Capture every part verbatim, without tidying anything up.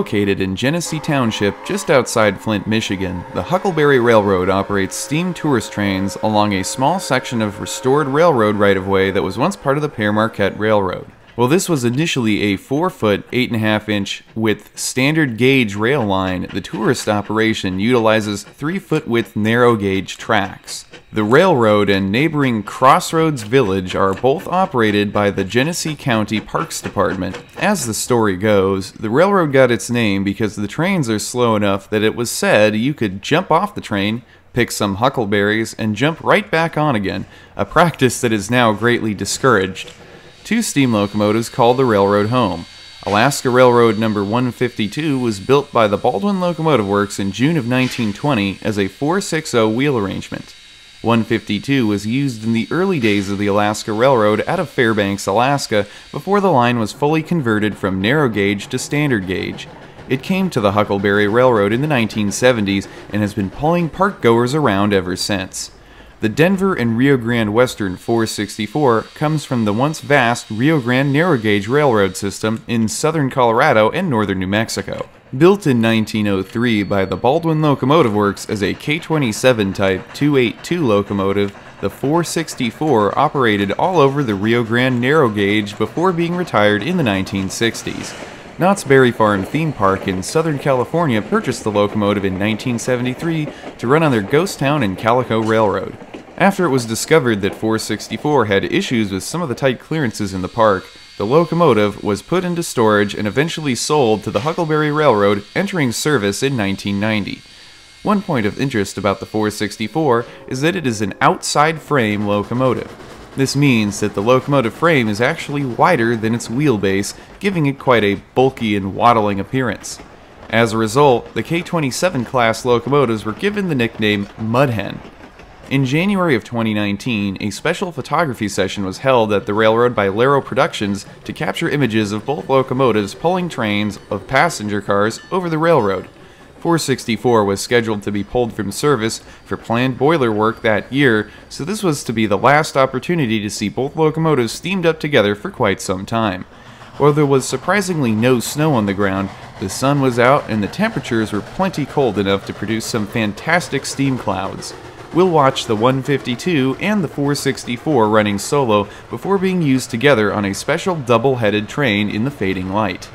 located in Genesee Township, just outside Flint, Michigan, the Huckleberry Railroad operates steam tourist trains along a small section of restored railroad right-of-way that was once part of the Pere Marquette Railroad. Well, this was initially a four foot, eight and a half inch width standard gauge rail line. The tourist operation utilizes three foot width narrow gauge tracks. The railroad and neighboring Crossroads Village are both operated by the Genesee County Parks Department. As the story goes, the railroad got its name because the trains are slow enough that it was said you could jump off the train, pick some huckleberries, and jump right back on again, a practice that is now greatly discouraged. Two steam locomotives called the railroad home. Alaska Railroad number one fifty-two was built by the Baldwin Locomotive Works in June of nineteen twenty as a four sixty wheel arrangement. one fifty-two was used in the early days of the Alaska Railroad out of Fairbanks, Alaska, before the line was fully converted from narrow gauge to standard gauge. It came to the Huckleberry Railroad in the nineteen seventies and has been pulling park-goers around ever since. The Denver and Rio Grande Western four sixty-four comes from the once vast Rio Grande narrow gauge railroad system in southern Colorado and northern New Mexico. Built in nineteen oh three by the Baldwin Locomotive Works as a K twenty-seven type two eighty-two locomotive, the four sixty-four operated all over the Rio Grande narrow gauge before being retired in the nineteen sixties. Knott's Berry Farm Theme Park in Southern California purchased the locomotive in nineteen seventy-three to run on their Ghost Town and Calico Railroad. After it was discovered that four sixty-four had issues with some of the tight clearances in the park, the locomotive was put into storage and eventually sold to the Huckleberry Railroad, entering service in nineteen ninety. One point of interest about the four sixty-four is that it is an outside frame locomotive. This means that the locomotive frame is actually wider than its wheelbase, giving it quite a bulky and waddling appearance. As a result, the K twenty-seven class locomotives were given the nickname Mud Hen. In January of twenty nineteen, a special photography session was held at the railroad by Lerro Productions to capture images of both locomotives pulling trains of passenger cars over the railroad. four sixty-four was scheduled to be pulled from service for planned boiler work that year, so this was to be the last opportunity to see both locomotives steamed up together for quite some time. While there was surprisingly no snow on the ground, the sun was out and the temperatures were plenty cold enough to produce some fantastic steam clouds. We'll watch the one fifty-two and the four sixty-four running solo before being used together on a special double-headed train in the fading light.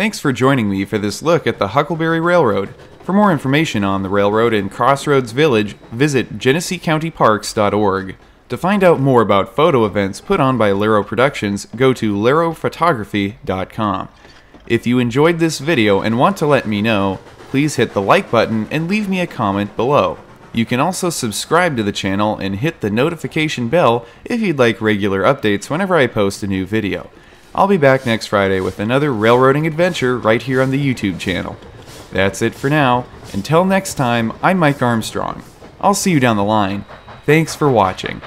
Thanks for joining me for this look at the Huckleberry Railroad. For more information on the railroad and Crossroads Village, visit Genesee County Parks dot org. To find out more about photo events put on by Lerro Productions, go to Lerro Photography dot com. If you enjoyed this video and want to let me know, please hit the like button and leave me a comment below. You can also subscribe to the channel and hit the notification bell if you'd like regular updates whenever I post a new video. I'll be back next Friday with another railroading adventure right here on the YouTube channel. That's it for now. Until next time, I'm Mike Armstrong. I'll see you down the line. Thanks for watching.